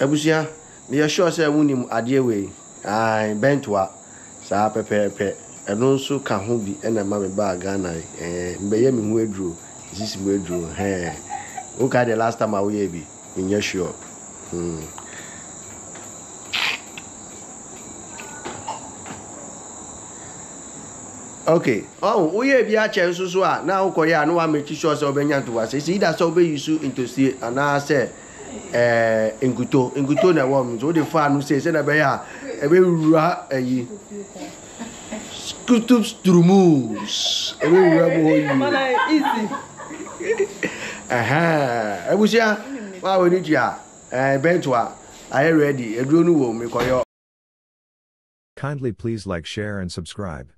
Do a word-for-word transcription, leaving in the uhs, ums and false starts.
Abusia, me assure say wunim adie we. Ai bentwa sa pepepe. Eno so ka ho bi e na ma me ba Ghana eh mbeye me hu aduro. This is me aduro. He. O ka the last time we e bi. Enya sure. Hmm. Okay. Oh, we have a chance to swap. Now, Korea, no one makes sure so many to us. It's either so be used into see and I say, eh, in Guto, in Guto, the woman, so the fan who says, and I bear a very rat a ye. Scutups to moose. A very easy. Aha. I wish ya, wow, we need ya. Eh, Bentua, I already, a drone will make all your. Kindly please like, share, and subscribe.